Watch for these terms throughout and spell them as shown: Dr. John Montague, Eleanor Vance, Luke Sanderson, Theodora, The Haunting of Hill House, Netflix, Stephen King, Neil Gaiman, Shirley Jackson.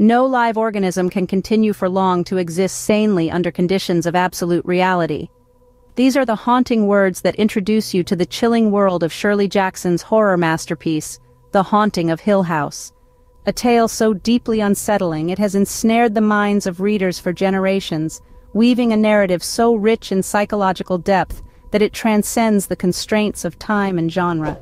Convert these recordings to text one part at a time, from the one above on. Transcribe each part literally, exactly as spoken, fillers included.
No live organism can continue for long to exist sanely under conditions of absolute reality. These are the haunting words that introduce you to the chilling world of Shirley Jackson's horror masterpiece, The Haunting of Hill House. A tale so deeply unsettling it has ensnared the minds of readers for generations, weaving a narrative so rich in psychological depth that it transcends the constraints of time and genre.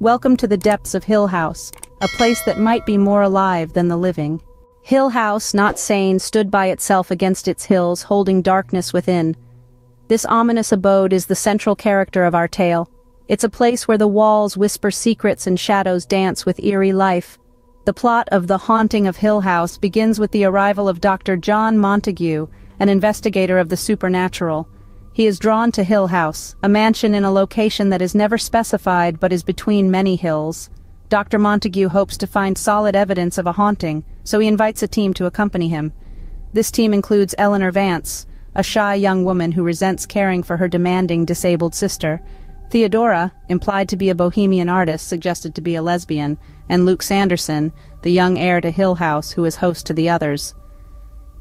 Welcome to the depths of Hill House, a place that might be more alive than the living. Hill House, not sane, stood by itself against its hills, holding darkness within. This ominous abode is the central character of our tale. It's a place where the walls whisper secrets and shadows dance with eerie life. The plot of The Haunting of Hill House begins with the arrival of Doctor John Montague, an investigator of the supernatural. He is drawn to Hill House, a mansion in a location that is never specified but is between many hills. Doctor Montague hopes to find solid evidence of a haunting, so he invites a team to accompany him. This team includes Eleanor Vance, a shy young woman who resents caring for her demanding, disabled sister, Theodora, implied to be a bohemian artist, suggested to be a lesbian, and Luke Sanderson, the young heir to Hill House, who is host to the others.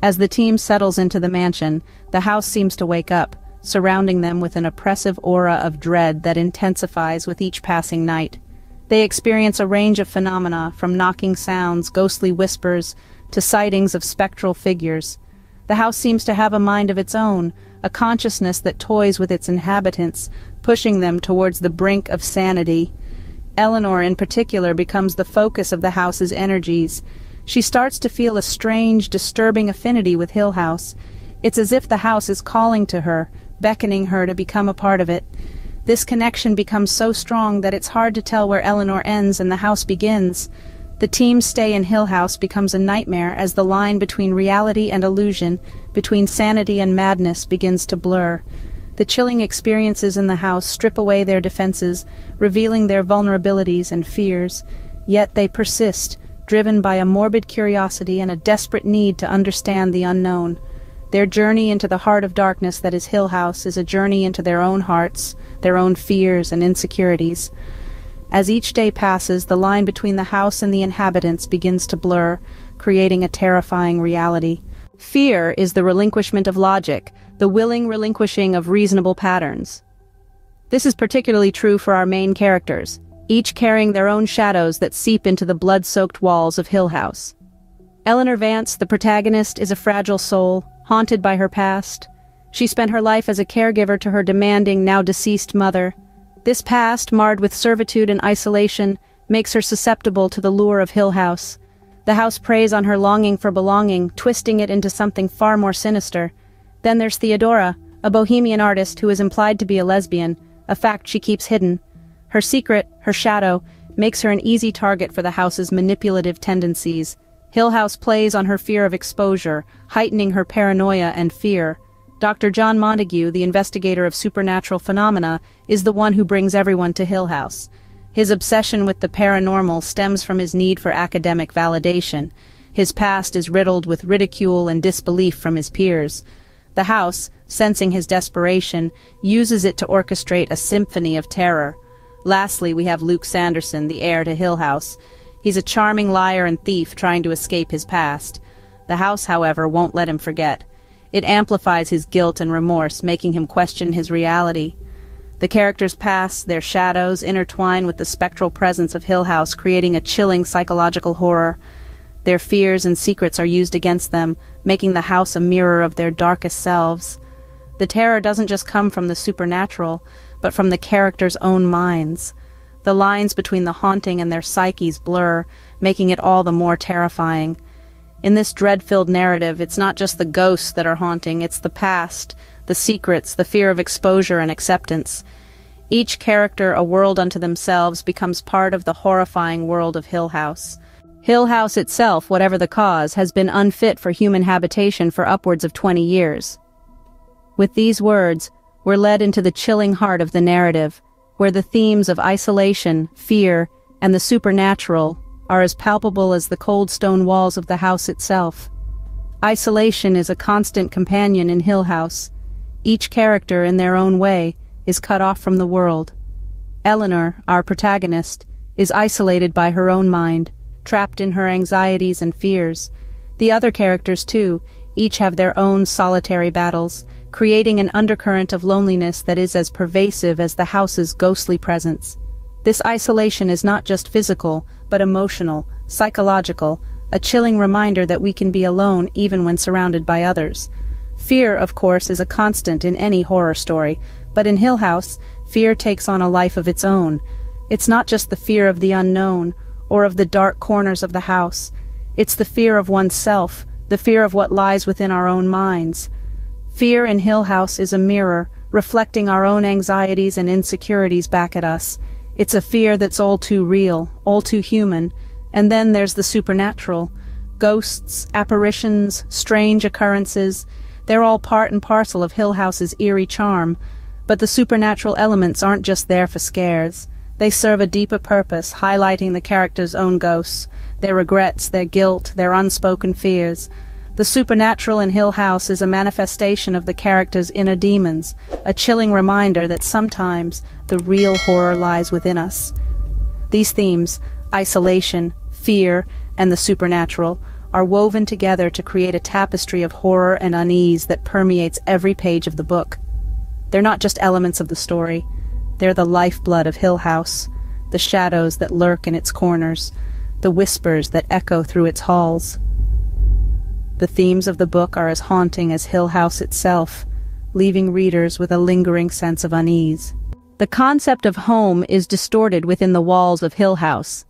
As the team settles into the mansion, the house seems to wake up, surrounding them with an oppressive aura of dread that intensifies with each passing night. They experience a range of phenomena, from knocking sounds, ghostly whispers, to sightings of spectral figures. The house seems to have a mind of its own, a consciousness that toys with its inhabitants, pushing them towards the brink of sanity. Eleanor, in particular, becomes the focus of the house's energies. She starts to feel a strange, disturbing affinity with Hill House. It's as if the house is calling to her, beckoning her to become a part of it. This connection becomes so strong that it's hard to tell where Eleanor ends and the house begins. The team's stay in Hill House becomes a nightmare as the line between reality and illusion, between sanity and madness, begins to blur. The chilling experiences in the house strip away their defenses, revealing their vulnerabilities and fears. Yet they persist, driven by a morbid curiosity and a desperate need to understand the unknown. Their journey into the heart of darkness that is Hill House is a journey into their own hearts, their own fears and insecurities. As each day passes, the line between the house and the inhabitants begins to blur, creating a terrifying reality. Fear is the relinquishment of logic, the willing relinquishing of reasonable patterns. This is particularly true for our main characters, each carrying their own shadows that seep into the blood-soaked walls of Hill House. Eleanor Vance, the protagonist, is a fragile soul, haunted by her past. She spent her life as a caregiver to her demanding, now deceased mother. This past, marred with servitude and isolation, makes her susceptible to the lure of Hill House. The house preys on her longing for belonging, twisting it into something far more sinister. Then there's Theodora, a bohemian artist who is implied to be a lesbian, a fact she keeps hidden. Her secret, her shadow, makes her an easy target for the house's manipulative tendencies. Hill House plays on her fear of exposure, heightening her paranoia and fear. Doctor John Montague, the investigator of supernatural phenomena, is the one who brings everyone to Hill House. His obsession with the paranormal stems from his need for academic validation. His past is riddled with ridicule and disbelief from his peers. The house, sensing his desperation, uses it to orchestrate a symphony of terror. Lastly, we have Luke Sanderson, the heir to Hill House. He's a charming liar and thief trying to escape his past. The house, however, won't let him forget. It amplifies his guilt and remorse, making him question his reality. The characters' past, their shadows, intertwine with the spectral presence of Hill House, creating a chilling psychological horror. Their fears and secrets are used against them, making the house a mirror of their darkest selves. The terror doesn't just come from the supernatural, but from the characters' own minds. The lines between the haunting and their psyches blur, making it all the more terrifying. In this dread-filled narrative, it's not just the ghosts that are haunting, it's the past, the secrets, the fear of exposure and acceptance. Each character, a world unto themselves, becomes part of the horrifying world of Hill House. Hill House itself, whatever the cause, has been unfit for human habitation for upwards of twenty years. With these words, we're led into the chilling heart of the narrative, where the themes of isolation, fear, and the supernatural are as palpable as the cold stone walls of the house itself. Isolation is a constant companion in Hill House. Each character, in their own way, is cut off from the world. Eleanor, our protagonist, is isolated by her own mind, trapped in her anxieties and fears. The other characters, too, each have their own solitary battles, creating an undercurrent of loneliness that is as pervasive as the house's ghostly presence. This isolation is not just physical, but emotional, psychological, a chilling reminder that we can be alone even when surrounded by others. Fear, of course, is a constant in any horror story, but in Hill House, fear takes on a life of its own. It's not just the fear of the unknown, or of the dark corners of the house. It's the fear of oneself, the fear of what lies within our own minds. Fear in Hill House is a mirror, reflecting our own anxieties and insecurities back at us. It's a fear that's all too real, all too human. And then there's the supernatural. Ghosts, apparitions, strange occurrences, they're all part and parcel of Hill House's eerie charm. But the supernatural elements aren't just there for scares. They serve a deeper purpose, highlighting the characters' own ghosts, their regrets, their guilt, their unspoken fears. The supernatural in Hill House is a manifestation of the characters' inner demons, a chilling reminder that sometimes the real horror lies within us. These themes, isolation, fear, and the supernatural, are woven together to create a tapestry of horror and unease that permeates every page of the book. They're not just elements of the story. They're the lifeblood of Hill House, the shadows that lurk in its corners, the whispers that echo through its halls. The themes of the book are as haunting as Hill House itself, leaving readers with a lingering sense of unease. The concept of home is distorted within the walls of Hill House.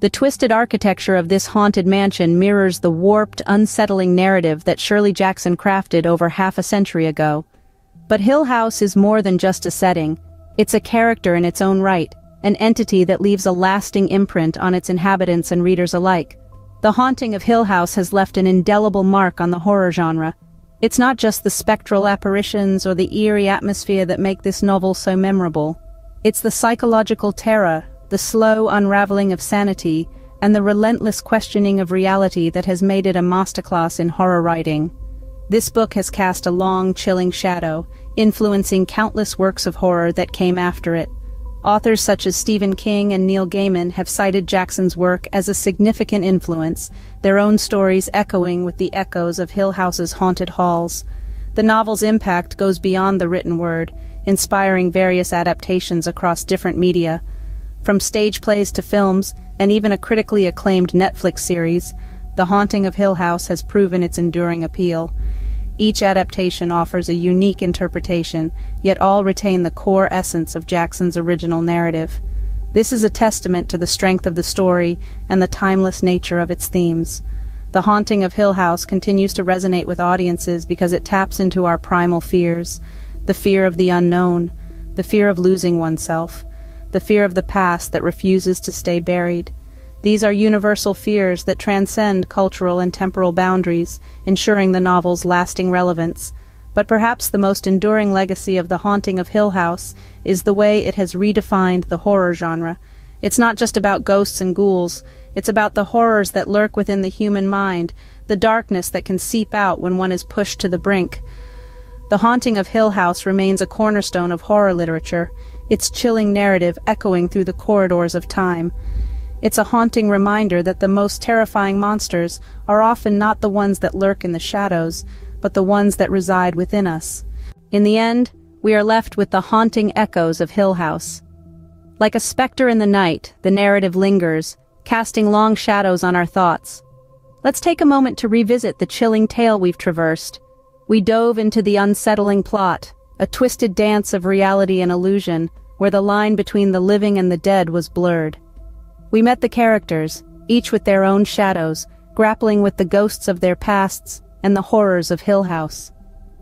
The twisted architecture of this haunted mansion mirrors the warped, unsettling narrative that Shirley Jackson crafted over half a century ago. But Hill House is more than just a setting. It's a character in its own right, an entity that leaves a lasting imprint on its inhabitants and readers alike. The Haunting of Hill House has left an indelible mark on the horror genre. It's not just the spectral apparitions or the eerie atmosphere that make this novel so memorable. It's the psychological terror, the slow unraveling of sanity, and the relentless questioning of reality that has made it a masterclass in horror writing. This book has cast a long, chilling shadow, influencing countless works of horror that came after it. Authors such as Stephen King and Neil Gaiman have cited Jackson's work as a significant influence, their own stories echoing with the echoes of Hill House's haunted halls. The novel's impact goes beyond the written word, inspiring various adaptations across different media. From stage plays to films, and even a critically acclaimed Netflix series, The Haunting of Hill House has proven its enduring appeal. Each adaptation offers a unique interpretation, yet all retain the core essence of Jackson's original narrative. This is a testament to the strength of the story and the timeless nature of its themes. The Haunting of Hill House continues to resonate with audiences because it taps into our primal fears, the fear of the unknown, the fear of losing oneself, the fear of the past that refuses to stay buried. These are universal fears that transcend cultural and temporal boundaries, ensuring the novel's lasting relevance. But perhaps the most enduring legacy of The Haunting of Hill House is the way it has redefined the horror genre. It's not just about ghosts and ghouls. It's about the horrors that lurk within the human mind, the darkness that can seep out when one is pushed to the brink. The Haunting of Hill House remains a cornerstone of horror literature, its chilling narrative echoing through the corridors of time. It's a haunting reminder that the most terrifying monsters are often not the ones that lurk in the shadows, but the ones that reside within us. In the end, we are left with the haunting echoes of Hill House. Like a specter in the night, the narrative lingers, casting long shadows on our thoughts. Let's take a moment to revisit the chilling tale we've traversed. We dove into the unsettling plot, a twisted dance of reality and illusion, where the line between the living and the dead was blurred. We met the characters, each with their own shadows, grappling with the ghosts of their pasts and the horrors of Hill House.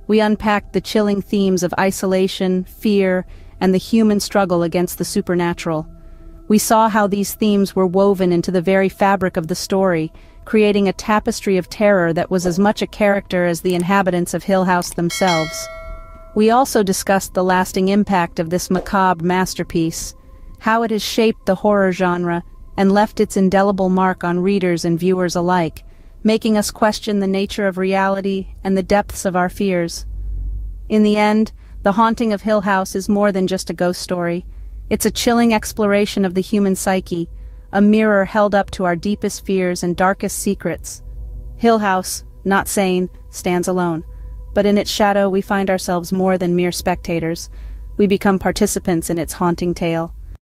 We unpacked the chilling themes of isolation, fear, and the human struggle against the supernatural. We saw how these themes were woven into the very fabric of the story, creating a tapestry of terror that was as much a character as the inhabitants of Hill House themselves. We also discussed the lasting impact of this macabre masterpiece, how it has shaped the horror genre, and left its indelible mark on readers and viewers alike, making us question the nature of reality and the depths of our fears. In the end, The Haunting of Hill House is more than just a ghost story. It's a chilling exploration of the human psyche, a mirror held up to our deepest fears and darkest secrets. Hill House, not sane, stands alone, but in its shadow we find ourselves more than mere spectators. We become participants in its haunting tale.